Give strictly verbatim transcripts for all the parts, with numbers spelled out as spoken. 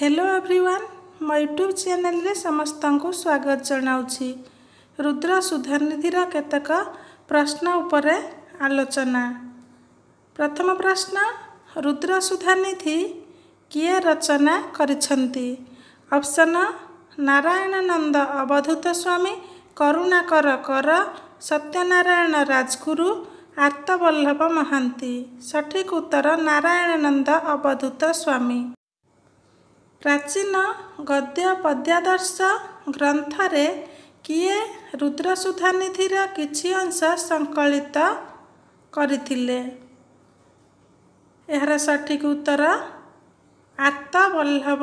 Hello everyone मो YouTube channel रे समस्त को स्वागत जनाउछि। रुद्र सुधानिधि रा केतक प्रश्न उपरे आलोचना। प्रथम प्रश्न, रुद्र सुधानिधि किए रचना करिछंती? ऑप्शन नारायणानंद अवधूत स्वामी, करुणाकर कर, सत्यनारायण राजगुरु, आर्तवल्लभ महांती। सठिक उत्तर नारायणानंद अवधूत स्वामी। प्राचीन गद्य पद्यादर्श ग्रंथरे किए रुद्र सुधानिधि रा किछि अंश संकलित करिथिले? एहरा सठिक उत्तर आर्तवल्लभ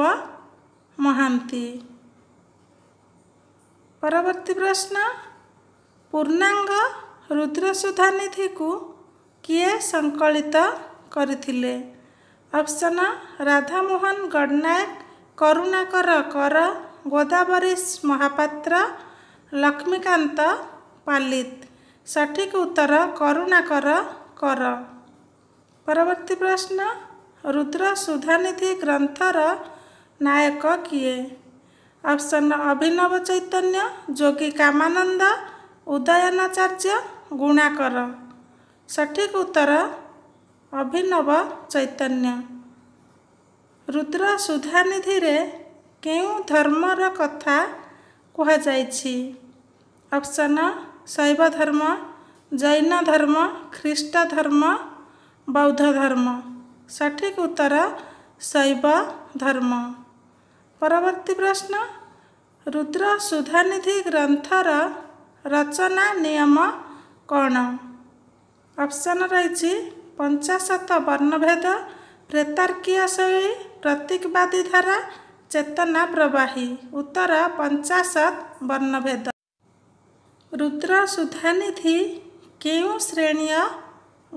महांती। परवर्ती प्रश्न, पूर्णांग रुद्र सुधानिधि को किए संकलित करिथिले? ऑप्शन राधामोहन गणनायक, करुणाकर कर, गोदावरी महापात्र, लक्ष्मीकांत पालित। सठिक उत्तर करुणाकर कर। परवर्ती प्रश्न, रुद्र सुधानिधि ग्रंथर नायक किए? ऑप्शन अभिनव चैतन्य, जोगी कामानंद, उदयनाचार्य, गुणाकर। सठिक उत्तर अभिनव चैतन्य। रुद्र सुधानिधि रे केउं धर्मर कथा कहा जायछि? ऑप्शन शैव धर्म, जैन धर्म, ख्रीष्ट धर्म, बौद्ध धर्म। सठिक उत्तर शैव धर्म। परवर्ती प्रश्न, रुद्र सुधानिधि ग्रंथर रचना नियम कौन? ऑप्शन रही पंचाशत वर्णभेद, प्रेतार्कीय शैली, प्रतीकवादी धारा, चेतना प्रवाही। उत्तर पंचाशत वर्णभेद। रुद्र सुधानिधि केउं श्रेणीय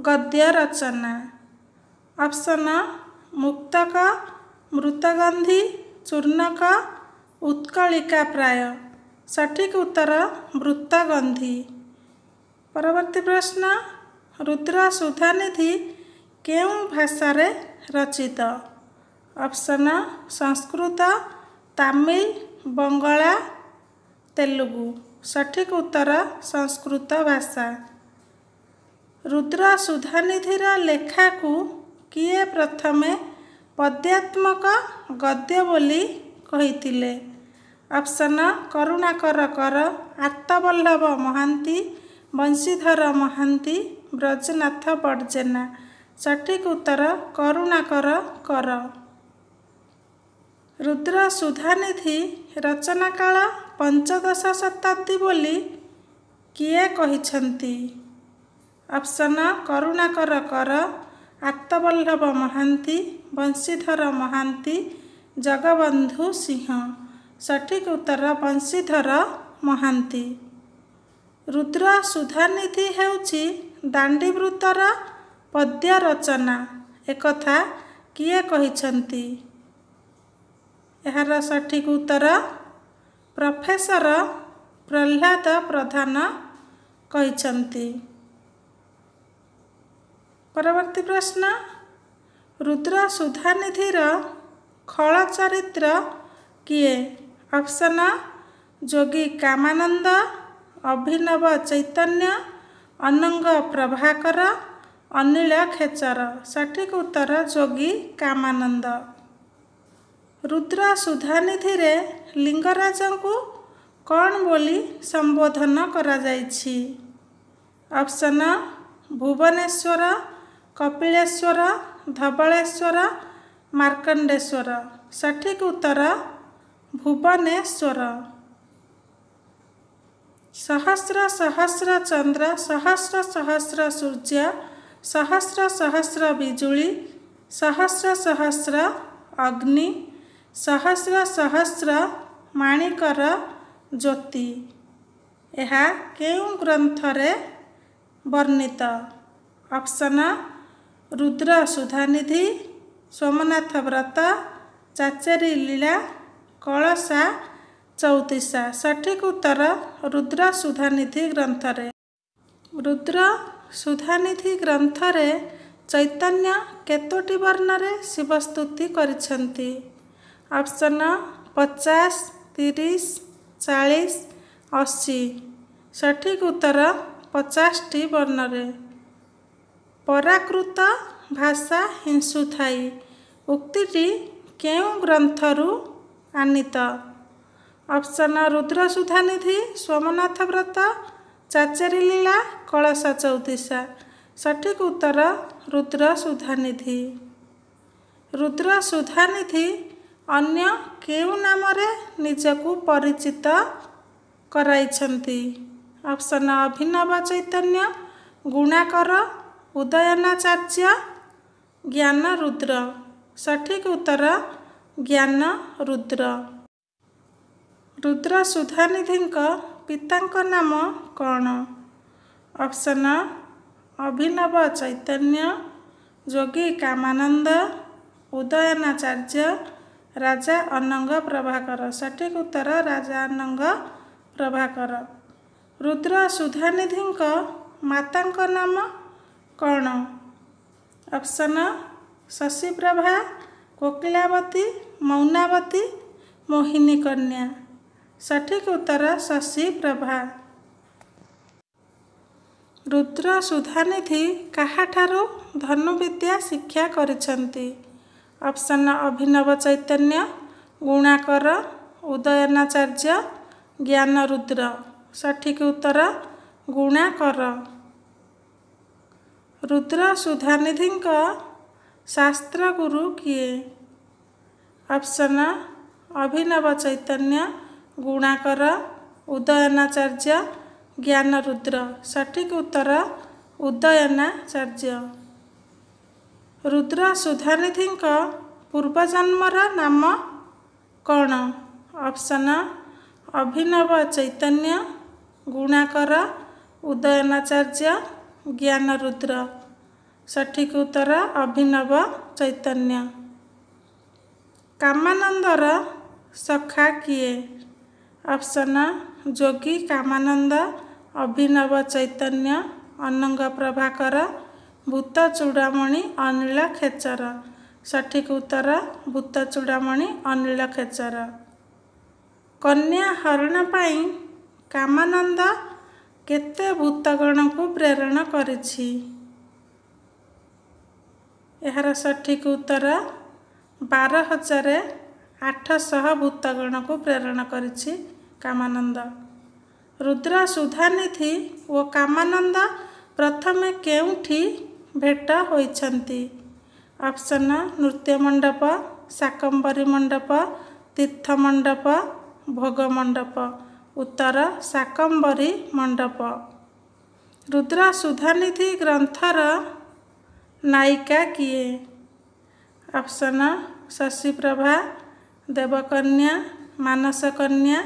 गद्य रचना? ऑप्शन मुक्तक, मृतगंधी, चूर्णक, उत्कलिका प्राय। सठिक उत्तर मृतगंधी। परवर्ती प्रश्न, रुद्र सुधानिधि केउं भाषारे रचित? ऑप्शन संस्कृत, तमिल, बंगला, तेलुगु। सठिक उत्तर संस्कृत भाषा। रुद्र सुधानिधि रा लेखा को किए प्रथमे पद्यात्मक गद्य बोली कहितिले? ऑप्शन करुणाकर कर, आर्तवल्लभ महांती, वंशीधर महांती, ब्रजनाथ पडजेना। सठिक उत्तर करुणाकर कर। रुद्र सुधानिधि रचना काल पंचदश शताब्दी बोली किए कहिछंती? ऑप्शन करुणाकर कर, आर्तवल्लभ महांती, वंशीधर महांती, जगबंधु सिंह। सठिक उत्तर वंशीधर महांती। रुद्र सुधानिधि हेउछि दाण्डीवृत्तर पद्य रचना, एकथा किए कहिछंती? एहार सठिक उत्तर प्रोफेसर प्रह्लाद प्रधान कहिछंती। परवर्ती प्रश्न, रुद्र सुधानिधि रा खल चरित्र किए? ऑप्शन जोगी कामानंद, अभिनव चैतन्य, अनंग प्रभाकर, अनिल खेचर। सठिक उत्तर जोगी कामानंद। रुद्र सुधानिधि रे लिंगराज को कौन बोली संबोधन करा जायछि? ऑप्शन भुवनेश्वर, कपिलेश्वर, धवलेश्वर, मार्कंडेश्वर। सठिक उत्तर भुवनेश्वर। सहस्र सहस्र चंद्र, सहस्र सहस्र सूर्य, सहस्र सहस्र बिजुली, सहस्र सहस्र अग्नि, सहस्र सहस्र माणिकर ज्योति। यह केउं ग्रंथरे वर्णित? ऑप्शन रुद्र सुधानिधि, सोमनाथ व्रत, चाचेरी लीला, कलशा चौतीसा। सठिक उत्तर रुद्र सुधानिधि ग्रंथरे। रुद्र सुधानिधि ग्रंथरे चैतन्य केतोटी वर्णरे शिवस्तुति करिछंती? ऑप्शन पचास तीस चालीस अशी। सठिक उत्तर पचासटी वर्ण रे। पराकृत भाषा हिंसु थाई उक्तिटी केउ ग्रंथरु आनीत। ऑप्शन रुद्र सुधानिधि सोमनाथ व्रत चाचेरी लीला कलश चौतीसा। सठिक उत्तर रुद्र सुधानिधि। रुद्र सुधानिधि अन्य केउ नामरे निजकु परिचित कराइछंती। ऑप्शन अभिनव चैतन्य गुणाकर उदयनाचार्य ज्ञान रुद्र। सठिक उत्तर ज्ञान रुद्र। रुद्र सुधानिधि पितांक नाम कौन? ऑप्शन अभिनव चैतन्य जोगी कामानंद उदयनाचार्य राजा अनंग प्रभाकर। सठिक उत्तर राजा अनंग प्रभाकर। रुद्र सुधानिधि माता नाम कौन? ऑप्शन शशि प्रभा कोकिलावती मौनावती मोहिनी कन्या। सठिक उत्तर शशि प्रभा। रुद्र सुधानिधि काहाठारू धनुविद्या शिक्षा करिछंती? ऑप्शन अभिनव चैतन्य गुणाकर उदयनाचार्य ज्ञान रुद्र। सठिक उत्तर गुणाकर। रुद्र सुधानिधि शास्त्र गुरु किए? ऑप्शन अभिनव चैतन्य गुणाकर उदयनाचार्य ज्ञान रुद्र। सठिक उत्तर उदयनाचार्य। रुद्र सुधानिधि पूर्वजन्मर नाम कौन? ऑप्शन अभिनव चैतन्य गुणाकर उदयनाचार्य ज्ञान रुद्र। सठिक उत्तर अभिनव चैतन्य। कामानंदर सखा किए? ऑप्शन जोगी कामानंद अभिनव चैतन्य अनंग प्रभाकर भूत चूड़ामणि अनिल खेचर। सठिक उत्तर भूत चूड़ामणि अनिल खेचर। कन्या हरण पाई कामानंद केते भूतगण को प्रेरणा करिछि? यार सठिक उत्तर बारह हजार आठ सौ भूतगण को प्रेरणा करिछि कामानंद। रुद्र सुधानिधि वो कामानंद प्रथमे केउठी भेट होइछंती? ऑप्शन नृत्य मंडप शाकंबरी मंडप तीर्थ मंडप भोग मंडप। उत्तर शाकंबरी मंडप। रुद्र सुधानिधि ग्रंथर नायिका किए? ऑप्शन शशि प्रभा देवकन्या मानस कन्या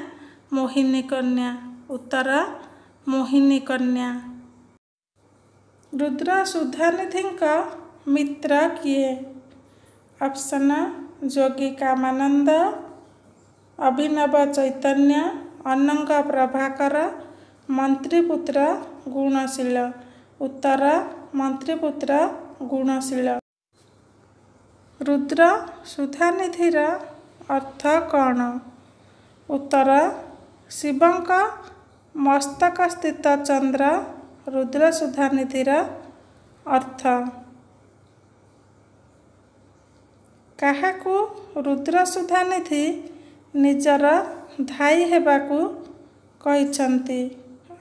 मोहिनी कन्या। उत्तर मोहिनी कन्या। रुद्र सुधानिधि मित्र किए? ऑप्शन जोगी कामानंद अभिनव चैतन्य अनंग प्रभाकर मंत्रिपुत्र गुणशील। उत्तर मंत्रिपुत्र गुणशील। रुद्र सुधानिधिर अर्थ कौन? उत्तर शिवंक मस्तक स्थित चंद्र रुद्र सुधानिधिर अर्थ। काहाकू रुद्र सुधानिधि निजर धाई हेबाकू कहिछंती?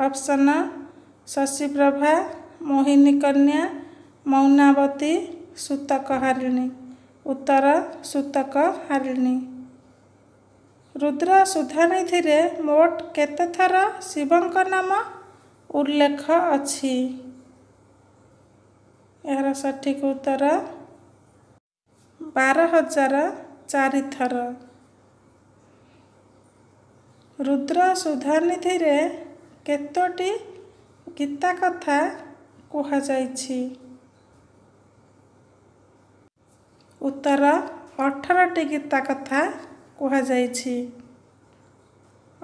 ऑप्शन शशि प्रभा मोहिनी कन्या मौनावती सुतक हारिणी। उत्तर सुतक हारिणी। रुद्र सुधानिधि रे मोट केते थर शिवंक नाम उल्लेख अछि? यार सठिक उत्तर बारह हजार चारि थर। रुद्र सुधानिधि रे केतोटी गीता कथा कहुछि? उत्तर अठारटी गीता कथा कहुछि।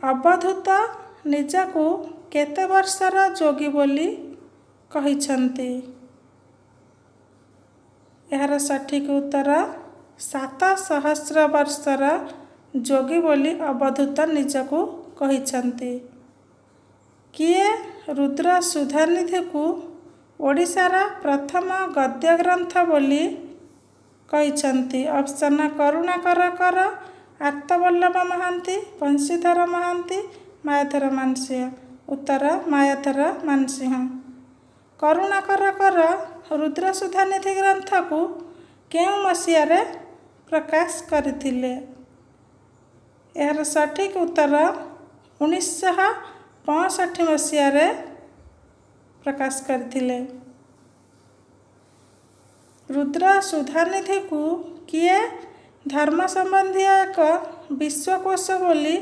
अवधूत निजकू केते वर्षर जोगी बोली कहिछंती? यार सठिक उत्तर सात सहस्र वर्षर जोगी बोली अवधूत निजको कहिछंती। किए रुद्र सुधानिधि को ओडिशार प्रथम गद्य ग्रंथ बोली कहिछंती। ऑप्शन करुणाकर कर, आर्तवल्लभ महांती, वंशीधर महांती, मायाधर मानसिंह। उत्तर मायाधर मानसिंह। करुणाकर कर रुद्र सुधानिधि ग्रंथ को क्यों मसीह प्रकाश करथिले? यार सठिक उत्तर उन्नीस सौ पैंसठ मसीह प्रकाश करथिले। रुद्र सुधानिधि को किए धर्म संबंधी एक विश्वकोश बोली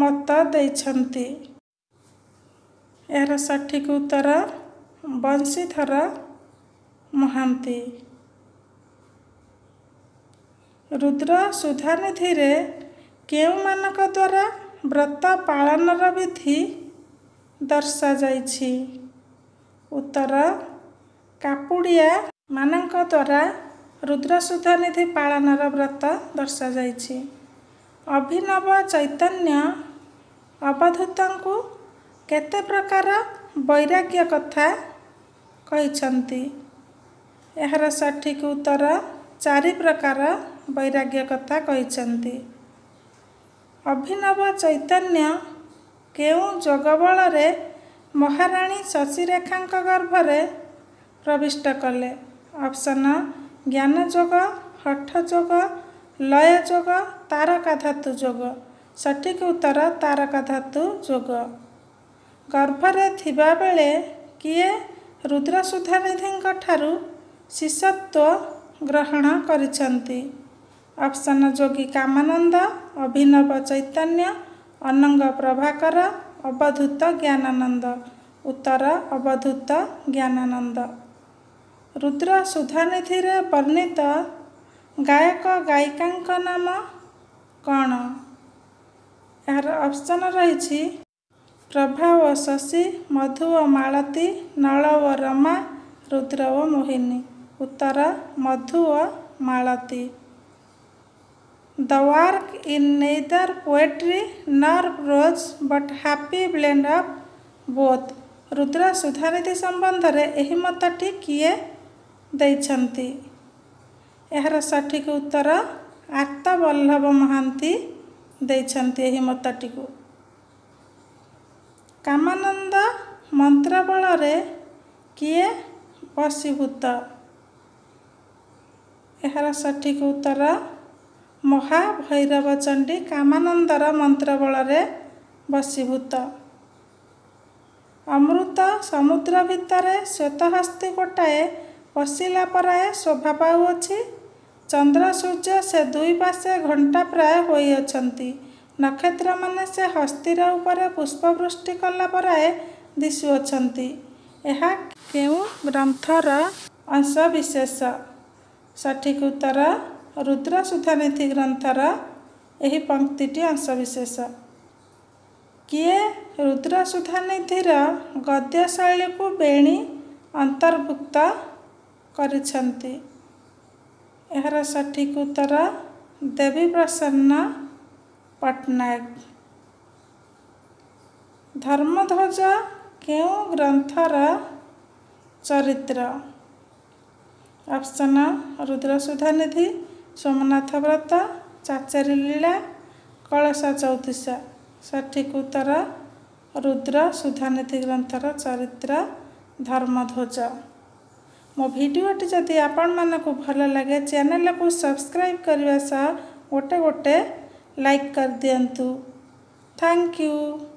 मत देछंती? यार सठिक उत्तर वंशीधर महांती। रुद्र सुधानिधि केउ मानक द्वारा व्रत पालनर विधि दर्शा जाइछि? उत्तर कापुड़िया मानक द्वारा रुद्र सुधानिधि पालनर व्रत दर्शा जाइछि। अभिनव चैतन्य अवधूतंकु केते प्रकार वैराग्य कथा कहिछंती? यार सठिक उत्तर चारि प्रकार वैराग्य कथा कहिछंती। अभिनव चैतन्य केउं जोगबल महाराणी शशिरेखा गर्भरे प्रविष्ट कले? ऑप्शन ज्ञान जोग, हठ जोग, लय जोग, तारका धातु जोग। सठिक उत्तर तारका धातु जोग। गर्भरे थिबा बेले किए रुद्र सुधानिधिंक ठारु शिष्यत्व ग्रहण करिछंती? ऑप्शन जोगी कामानंद, अभिनव चैतन्य, अनंग प्रभाकर, अवधूत ज्ञानानंद। उत्तर अवधूत ज्ञानानंद। रुद्र सुधानिधि वर्णित गायक गायिका नाम कौन? यार ऑप्शन रही प्रभा व शशि, मधु व मालती, नल व रमा, रुद्र व मोहिनी। उत्तर मधु व मालती। The work in neither poetry nor prose but happy blend of both. Rudra Sudhanidhi संबंध में यही मतटी किए देछंती? यार सठिक उत्तर आर्तवल्लभ महांती देछंती यही मतटी को। कामानंद मंत्र बल रे किए वशीभूत? यार सठिक उत्तर महाभैरव चंडी कामानंदर मंत्र बल रे वशीभूत। अमृत समुद्र भितर श्वेतहस्ती गोटाए पशिला पराए शोभा पाऊछि, चंद्र सूर्य से दुई पासे घंटा प्राय होई अछंती, नक्षत्र माने से हस्तीर ऊपर पुष्पवृष्टि कला पराए दिशु अछंती। एहा केउ ग्रंथर अंश विशेष? सठिक उत्तर रुद्र सुधानिधि ग्रंथर यही पंक्तिटी अंशविशेष। किए रुद्र सुधानिधिर गद्य शैली को बेणी अंतर्भुक्त करिछंती? यार सठिक उत्तर देवी प्रसन्न पटनायक। धर्मध्वज केउं ग्रंथर चरित्र? ऑप्शन रुद्र सुधानिधि, सोमनाथ व्रत, चाचेरी लीला, कलशा चौतीसा। सठिक उत्तर रुद्र सुधानिधि ग्रंथर चरित्र धर्मध्वज। मो भिडटी जदि आपण मानक भल लगे चैनल को सब्सक्राइब करने गोटे गोटे लाइक कर दियंतु। Thank you.